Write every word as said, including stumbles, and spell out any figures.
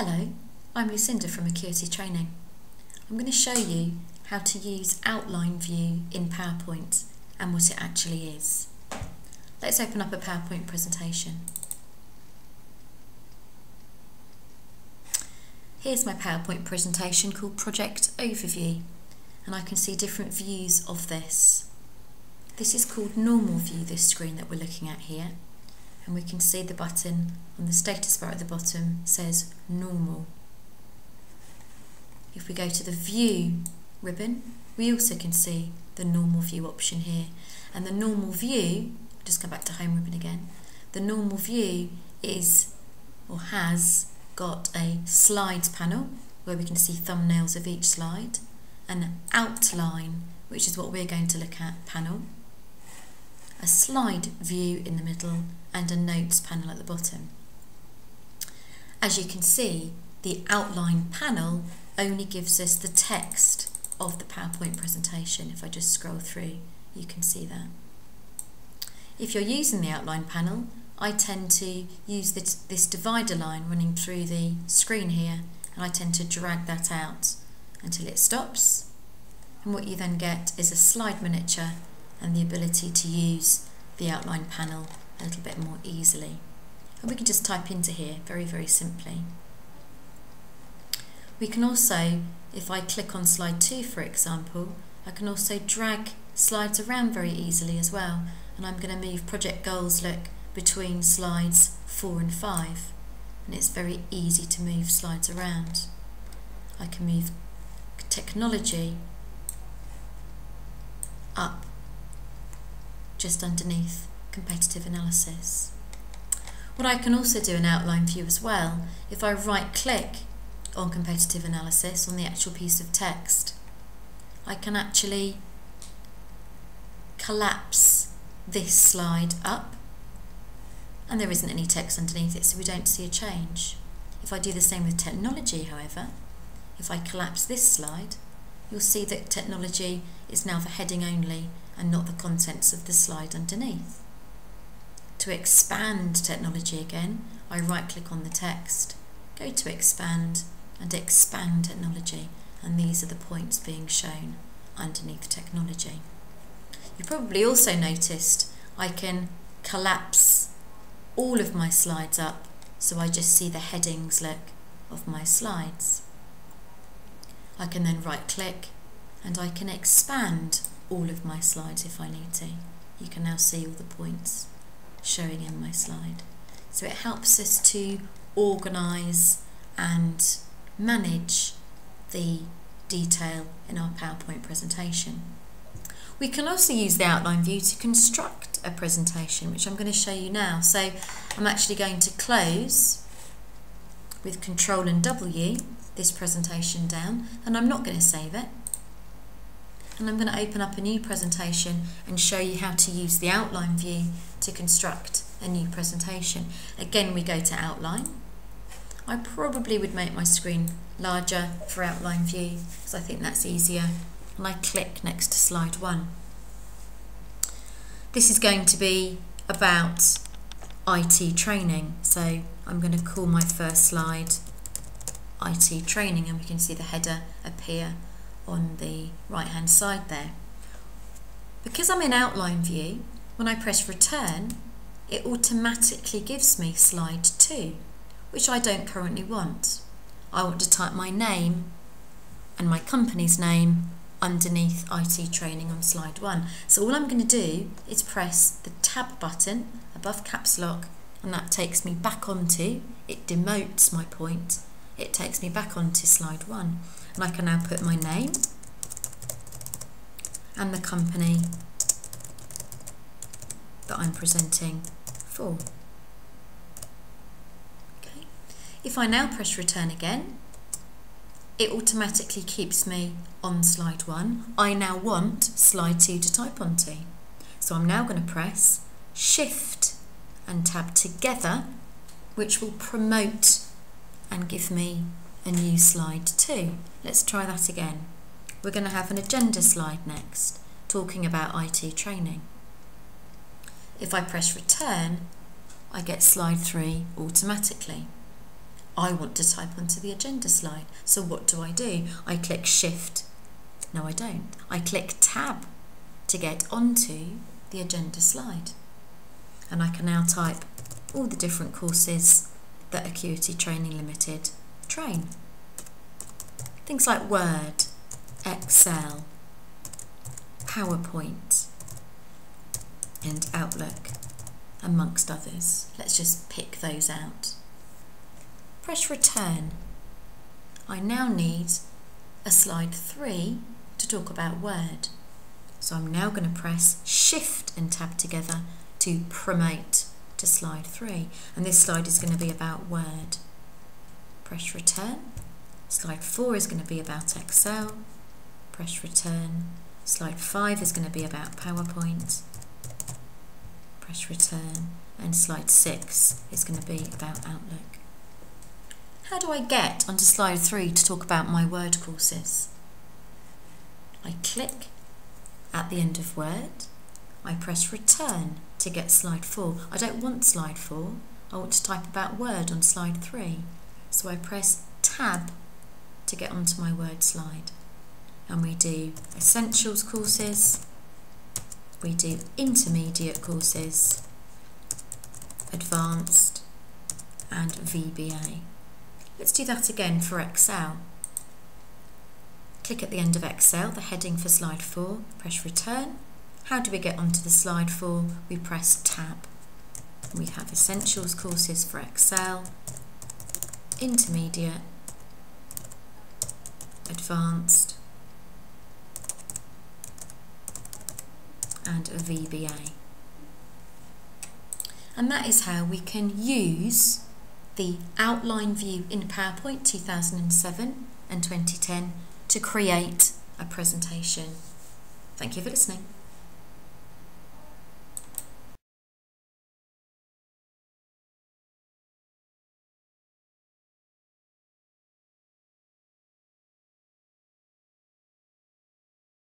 Hello, I'm Lucinda from Acuity Training. I'm going to show you how to use Outline View in PowerPoint and what it actually is. Let's open up a PowerPoint presentation. Here's my PowerPoint presentation called Project Overview, and I can see different views of this. This is called Normal View, this screen that we're looking at here. And we can see the button on the status bar at the bottom says Normal. If we go to the View ribbon, we also can see the Normal View option here. And the Normal View, just go back to Home ribbon again, the Normal View is, or has, got a Slides panel where we can see thumbnails of each slide, an Outline, which is what we're going to look at, panel, a Slide View in the middle, and a Notes panel at the bottom. As you can see, the Outline panel only gives us the text of the PowerPoint presentation. If I just scroll through, you can see that. If you're using the Outline panel, I tend to use this, this divider line running through the screen here, and I tend to drag that out until it stops. And what you then get is a slide miniature and the ability to use the Outline panel a little bit more easily. And we can just type into here very, very simply. We can also, if I click on slide two for example, I can also drag slides around very easily as well. And I'm going to move project goals, look, between slides four and five. And it's very easy to move slides around. I can move technology up just underneath competitive analysis. What I can also do in Outline View as well, if I right click on competitive analysis on the actual piece of text, I can actually collapse this slide up, and there isn't any text underneath it, so we don't see a change. If I do the same with technology, however, if I collapse this slide, you'll see that technology is now the heading only and not the contents of the slide underneath. To expand technology again, I right click on the text, go to expand and expand technology, and these are the points being shown underneath technology. You probably also noticed I can collapse all of my slides up, so I just see the headings, look, of my slides. I can then right click and I can expand all of my slides if I need to. You can now see all the points showing in my slide. So it helps us to organise and manage the detail in our PowerPoint presentation. We can also use the Outline View to construct a presentation, which I'm going to show you now. So I'm actually going to close with Control and W this presentation down, and I'm not going to save it. And I'm going to open up a new presentation and show you how to use the Outline View to construct a new presentation. Again, we go to Outline. I probably would make my screen larger for Outline View because I think that's easier. And I click next to slide one. This is going to be about I T training. So I'm going to call my first slide I T training, and we can see the header appear on the right hand side there. Because I'm in Outline View, when I press return, it automatically gives me slide two, which I don't currently want. I want to type my name and my company's name underneath I T training on slide one. So all I'm going to do is press the tab button above caps lock, and that takes me back onto, it demotes my point, it takes me back onto slide one. And I can now put my name and the company that I'm presenting for. Okay. If I now press return again, it automatically keeps me on slide one. I now want slide two to type onto. So I'm now going to press Shift and Tab together, which will promote and give me a new slide two. Let's try that again. We're going to have an agenda slide next, talking about I T training. If I press return, I get slide three automatically. I want to type onto the agenda slide. So what do I do? I click Shift. No, I don't. I click Tab to get onto the agenda slide. And I can now type all the different courses that Acuity Training Limited train. Things like Word, Excel, PowerPoint and Outlook, amongst others. Let's just pick those out. Press Return. I now need a slide three to talk about Word. So I'm now going to press Shift and Tab together to promote to slide three. And this slide is going to be about Word. Press Return. Slide four is going to be about Excel. Press Return. Slide five is going to be about PowerPoint. Press Return. And slide six is going to be about Outlook. How do I get onto slide three to talk about my Word courses? I click at the end of Word. I press Return to get slide four. I don't want slide four. I want to type about Word on slide three. So I press Tab to get onto my Word slide, and we do Essentials courses, we do Intermediate courses, Advanced and V B A. Let's do that again for Excel. Click at the end of Excel, the heading for slide four, press Return. How do we get onto the slide four? We press Tab. We have Essentials courses for Excel, Intermediate, Advanced and a V B A. And that is how we can use the Outline View in PowerPoint two thousand seven and twenty ten to create a presentation. Thank you for listening.